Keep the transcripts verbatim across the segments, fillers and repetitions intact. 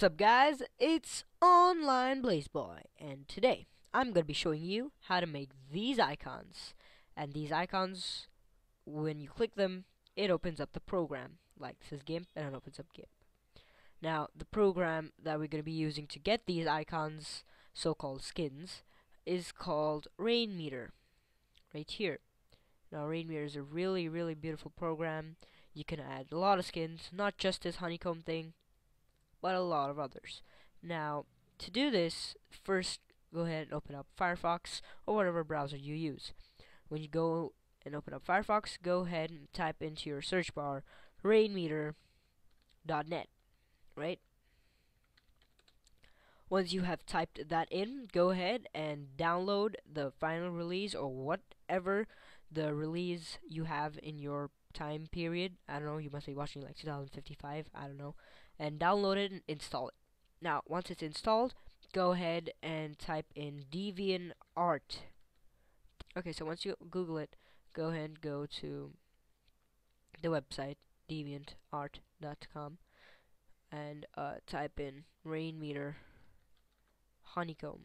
What's up, guys? It's Online Blazeboy, and today I'm going to be showing you how to make these icons. And these icons, when you click them, it opens up the program. Like, it says GIMP, and it opens up GIMP. Now, the program that we're going to be using to get these icons, so-called skins, is called Rainmeter, right here. Now, Rainmeter is a really, really beautiful program. You can add a lot of skins, not just this honeycomb thing, but a lot of others. Now, to do this, first go ahead and open up Firefox or whatever browser you use. When you go and open up Firefox, go ahead and type into your search bar Rainmeter dot net, right? Once you have typed that in, go ahead and download the final release or whatever the release you have in your time period. I don't know, you must be watching like two thousand fifty-five, I don't know. And download it and install it. Now, once it's installed, go ahead and type in DeviantArt. Okay, so once you Google it, go ahead and go to the website deviant art dot com and uh, type in Rainmeter honeycomb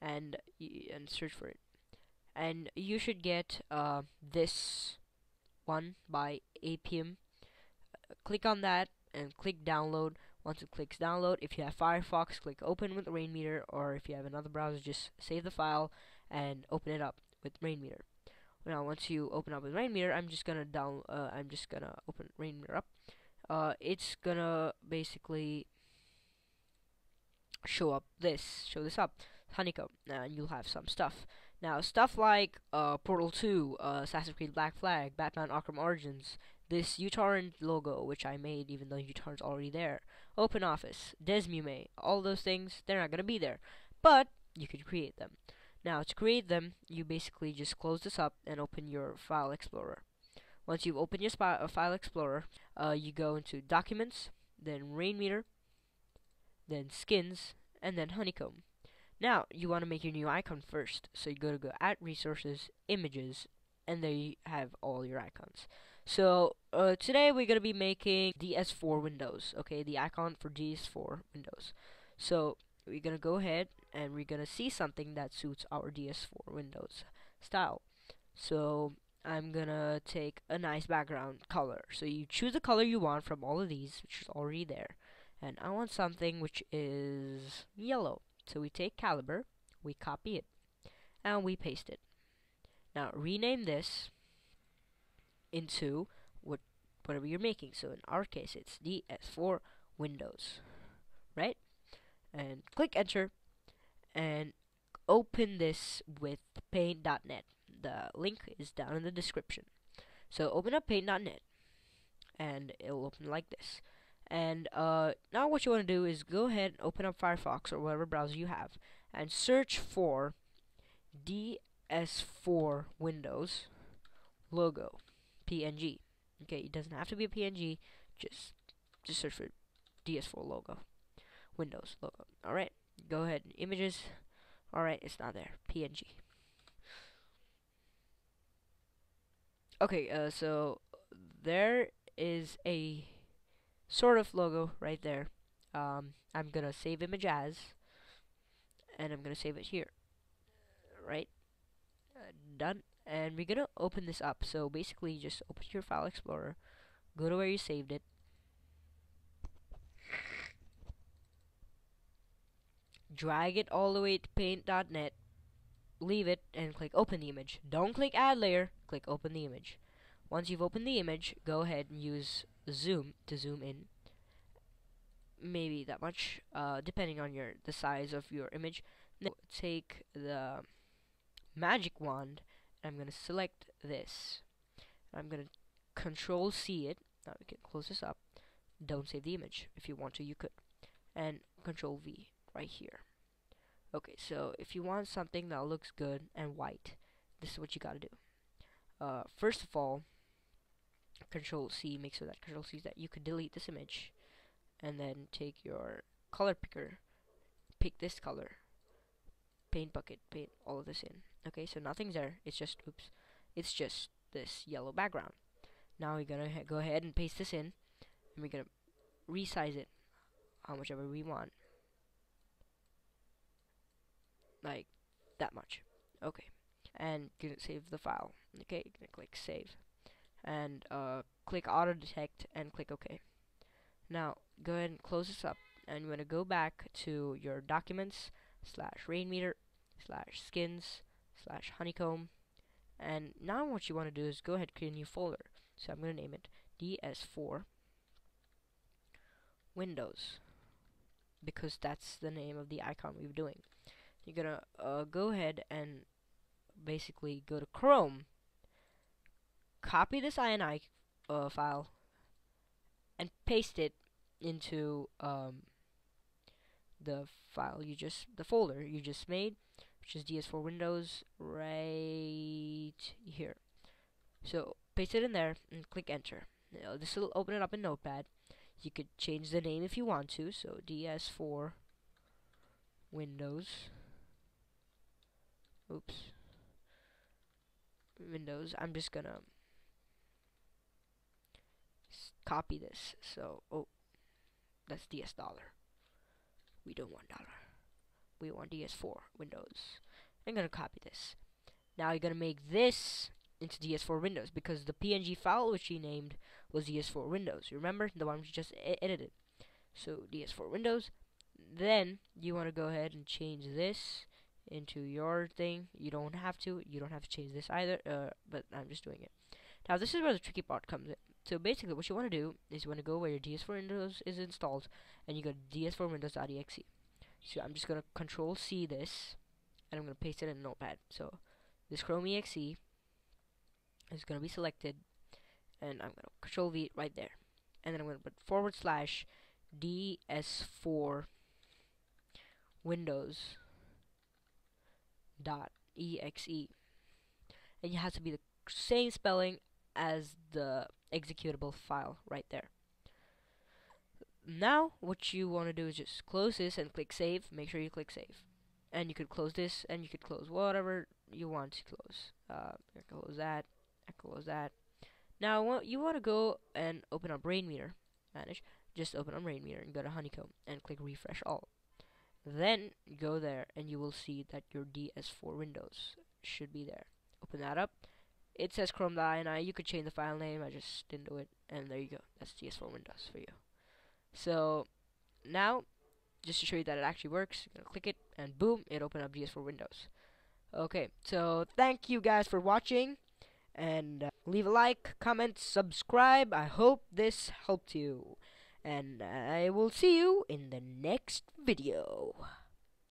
and y and search for it. And you should get uh, this one by A P I I U M. Uh, click on that and click download. Once it clicks download, if you have Firefox, click open with Rainmeter, or if you have another browser, just save the file and open it up with Rainmeter. Now, once you open up with Rainmeter, I'm just gonna down. Uh, I'm just gonna open Rainmeter up. Uh, it's gonna basically show up this, show this up, honeycomb, uh, and you'll have some stuff. Now, stuff like uh, Portal two, uh, Assassin's Creed Black Flag, Batman Arkham Origins, this Utorrent logo, which I made even though Utorrent's already there, OpenOffice, Desmume, all those things, they're not going to be there. But you can create them. Now, to create them, you basically just close this up and open your File Explorer. Once you've opened your uh, File Explorer, uh, you go into Documents, then Rainmeter, then Skins, and then Honeycomb. Now, you want to make your new icon first, so you go to go Add Resources, Images, and there you have all your icons. So, uh, today we're going to be making D S four Windows, okay, the icon for D S four Windows. So, we're going to go ahead and we're going to see something that suits our D S four Windows style. So, I'm going to take a nice background color. So, you choose the color you want from all of these, which is already there. And I want something which is yellow. So we take Caliber, we copy it, and we paste it. Now rename this into what whatever you're making. So in our case, it's D S four Windows, right? And click Enter, and open this with Paint dot net. The link is down in the description. So open up Paint dot net, and it will open like this. And uh, now what you want to do is go ahead and open up Firefox or whatever browser you have and search for D S four Windows logo P N G. Okay, it doesn't have to be a P N G, just just search for D S four logo, Windows logo. Alright, go ahead and images. Alright, it's not there, P N G. Okay, uh, so there is a sort of logo right there. um, I'm gonna save image as, and I'm gonna save it here, right? Uh, done. And we're gonna open this up. So basically just open your File Explorer, go to where you saved it, drag it all the way to Paint dot net, leave it, and click open the image. Don't click add layer, click open the image. Once you've opened the image, go ahead and use zoom to zoom in, maybe that much, uh, depending on your the size of your image. Now take the magic wand, and I'm gonna select this. I'm gonna Control C it. Now we can close this up. Don't save the image. If you want to, you could. And Control V right here. Okay, so if you want something that looks good and white, this is what you gotta do. Uh, first of all, Control C, make sure that Control C is that you could delete this image, and then take your color picker, pick this color, paint bucket, paint all of this in. Okay, so nothing's there. It's just oops, it's just this yellow background. Now we're gonna ha go ahead and paste this in, and we're gonna resize it um, whichever we want. Like that much. Okay. And you can save the file. Okay, you're gonna click save. And uh click auto detect and click OK. Now go ahead and close this up, and you wanna go back to your documents slash rainmeter slash skins slash honeycomb. And now what you want to do is go ahead and create a new folder. So I'm going to name it D S four Windows, because that's the name of the icon we were doing. You're going to uh, go ahead and basically go to Chrome, copy this ini uh, file, and paste it into um, the file you just, the folder you just made, which is D S four Windows, right here. So paste it in there and click enter. Now, this will open it up in Notepad. You could change the name if you want to. So D S four Windows. Oops. Windows. I'm just gonna copy this. So oh, that's D S dollar. We don't want dollar. We want D S four Windows. I'm gonna copy this. Now you're gonna make this into D S four Windows, because the P N G file which you named was D S four Windows. You remember the one we just edited. So D S four Windows. Then you wanna go ahead and change this into your thing. You don't have to. You don't have to change this either. Uh, but I'm just doing it. Now this is where the tricky part comes in. So basically, what you wanna do is you wanna go where your D S four Windows is installed, and you go to D S four Windows.exe. So I'm just going to control C this, and I'm going to paste it in Notepad. So this Chrome E X E is going to be selected, and I'm going to control V right there. And then I'm going to put forward slash D S four Windows dot E X E. And it has to be the same spelling as the executable file right there. Now what you want to do is just close this and click save. Make sure you click save, and you could close this, and you could close whatever you want to close. Uh, close that. Close that. Now you want to go and open up Rainmeter. Manage. Just open up Rainmeter and go to Honeycomb and click refresh all. Then go there, and you will see that your D S four Windows should be there. Open that up. It says Chrome.ini. You could change the file name. I just didn't do it, and there you go. That's D S four Windows for you. So now, just to show you that it actually works, you're gonna click it, and boom, it opened up D S four Windows. Okay, so thank you guys for watching, and uh, leave a like, comment, subscribe. I hope this helped you, and I will see you in the next video.